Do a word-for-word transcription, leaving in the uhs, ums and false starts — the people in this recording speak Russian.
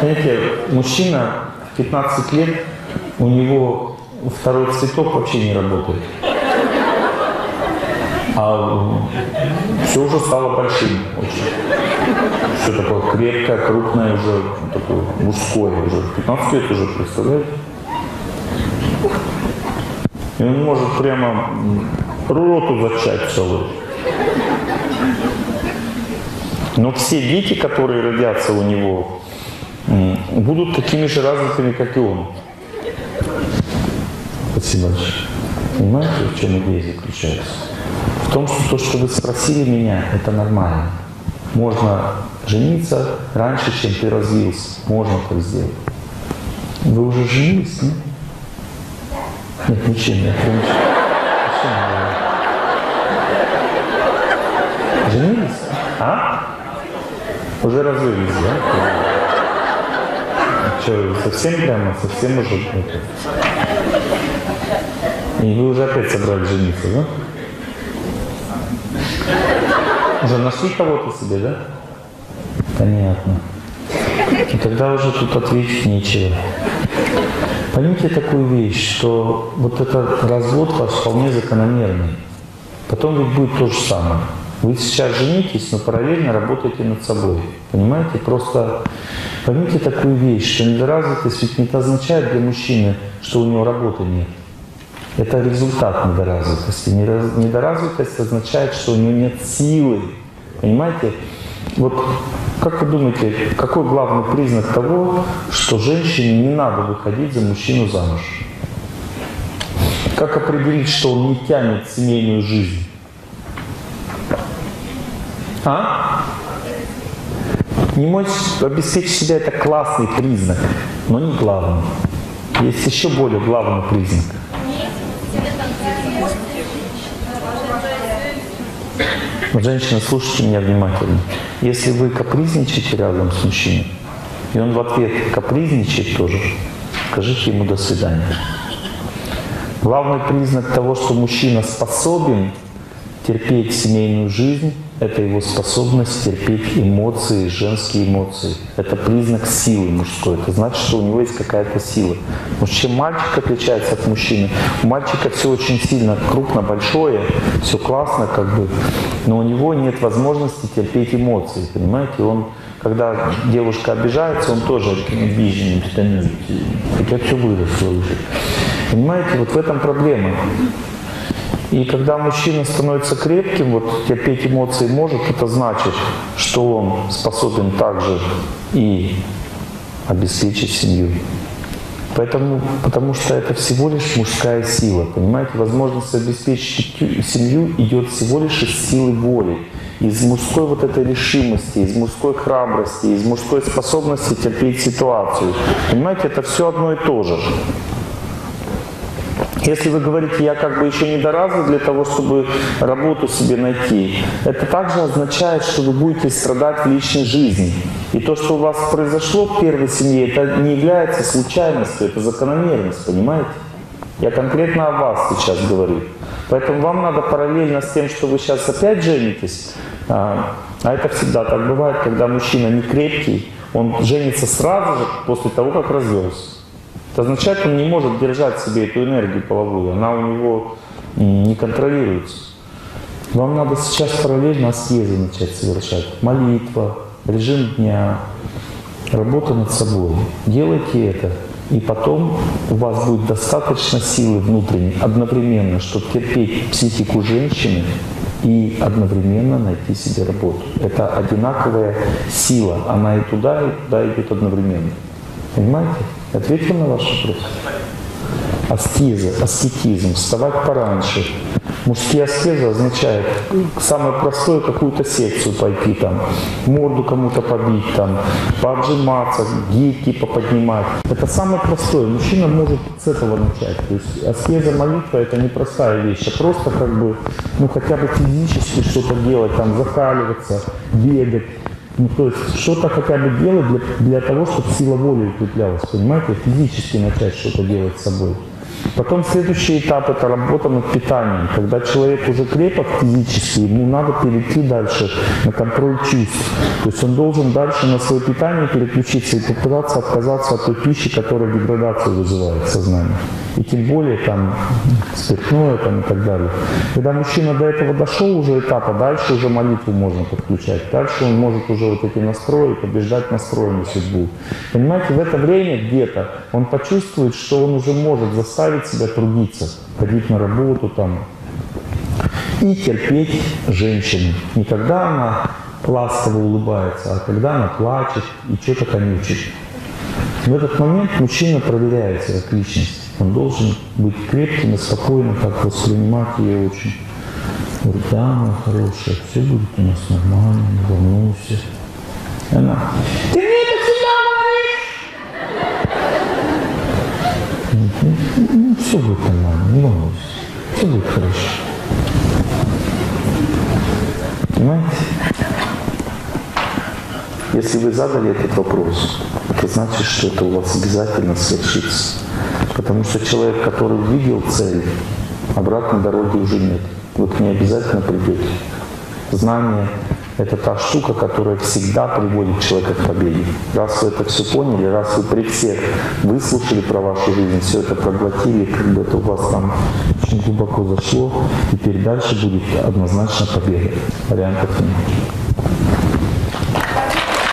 Знаете, мужчина в пятнадцать лет, у него второй цветок вообще не работает. А все уже стало большим очень. Все такое крепкое, крупное уже, такое мужское уже. пятнадцать лет уже, представляете? И он может прямо роту зачать целую. Но все дети, которые родятся у него, будут такими же развитыми, как и он. Спасибо большое. Понимаете, в чем идея заключается? В том, что то, что вы спросили меня, это нормально. Можно жениться раньше, чем ты развился. Можно так сделать. Вы уже женились, нет? Нет, ничем, я помню. Женились? А? Уже развелись, да? Что, совсем прямо, совсем уже? И вы уже опять собрались жениться, да? Уже нашли кого-то себе, да? Понятно. И тогда уже тут ответить нечего. Поймите такую вещь, что вот этот развод ваш вполне закономерный. Потом ведь будет то же самое. Вы сейчас женитесь, но параллельно работаете над собой. Понимаете? Просто поймите такую вещь, что недоразвитость ведь не означает для мужчины, что у него работы нет. Это результат недоразвитости. Недоразвитость означает, что у него нет силы. Понимаете? Вот как вы думаете, какой главный признак того, что женщине не надо выходить за мужчину замуж? Как определить, что он не тянет семейную жизнь? А? Не можете обеспечить себя — это классный признак, но не главный. Есть еще более главный признак. Женщина, слушайте меня внимательно. Если вы капризничаете рядом с мужчиной, и он в ответ капризничает тоже, скажите ему «до свидания». Главный признак того, что мужчина способен терпеть семейную жизнь, это его способность терпеть эмоции, женские эмоции. Это признак силы мужской. Это значит, что у него есть какая-то сила. Потому что чем мальчик отличается от мужчины? У мальчика все очень сильно, крупно, большое, все классно, как бы, но у него нет возможности терпеть эмоции. Понимаете? Он, когда девушка обижается, он тоже обиженный, хотя все выросло уже. Понимаете? Вот в этом проблема. И когда мужчина становится крепким, вот терпеть эмоции может, это значит, что он способен также и обеспечить семью. Поэтому, потому что это всего лишь мужская сила, понимаете? Возможность обеспечить семью идет всего лишь из силы воли, из мужской вот этой решимости, из мужской храбрости, из мужской способности терпеть ситуацию. Понимаете, это все одно и то же. Если вы говорите, я как бы еще недоразвит для того, чтобы работу себе найти, это также означает, что вы будете страдать в личной жизни. И то, что у вас произошло в первой семье, это не является случайностью, это закономерность, понимаете? Я конкретно о вас сейчас говорю. Поэтому вам надо параллельно с тем, что вы сейчас опять женитесь, а это всегда так бывает, когда мужчина не крепкий, он женится сразу же после того, как развелся. Это означает, он не может держать в себе эту энергию половую, она у него не контролируется. Вам надо сейчас параллельно аскезы начать совершать. Молитва, режим дня, работа над собой. Делайте это, и потом у вас будет достаточно силы внутренней, одновременно, чтобы терпеть психику женщины и одновременно найти себе работу. Это одинаковая сила, она и туда, и туда идет одновременно. Понимаете? Ответил на ваш вопрос? Аскеза, аскетизм, вставать пораньше. Мужские аскезы означают самое простое — какую-то секцию пойти там, морду кому-то побить там, поотжиматься, гирьки поподнимать. Это самое простое. Мужчина может с этого начать. То есть аскеза, молитва — это не простая вещь, а просто как бы, ну хотя бы физически что-то делать, там закаливаться, бегать. Ну, то есть что-то хотя бы делать для, для того, чтобы сила воли укреплялась, понимаете? Физически начать что-то делать с собой. Потом следующий этап – это работа над питанием. Когда человек уже крепок физически, ему надо перейти дальше на контроль чувств. То есть он должен дальше на свое питание переключиться и попытаться отказаться от той пищи, которая деградацию вызывает в сознании. И тем более там спиртное там, и так далее. Когда мужчина до этого дошел уже этапа, дальше уже молитву можно подключать. Дальше он может уже вот эти настрои побеждать настроенную судьбу. Понимаете, в это время где-то он почувствует, что он уже может заставить себя трудиться, ходить на работу там и терпеть женщину. Не когда она ласково улыбается, а когда она плачет и что-то конючит. В этот момент мужчина проверяет себя как личность. Он должен быть крепким и спокойным, как воспринимать ее очень. Говорит, да, моя хорошая, все будет у нас нормально, не волнуйся. И она, ты мне это всегда говоришь! Ну, все будет нормально, не волнуйся, все будет хорошо. Понимаете? Если вы задали этот вопрос, это значит, что это у вас обязательно совершится. Потому что человек, который увидел цель, обратной дороги уже нет. Вы к ней обязательно придете. Знание – это та штука, которая всегда приводит человека к победе. Раз вы это все поняли, раз вы при всех выслушали про вашу жизнь, все это проглотили, как бы это у вас там очень глубоко зашло, теперь дальше будет однозначно победа. Вариантов нет.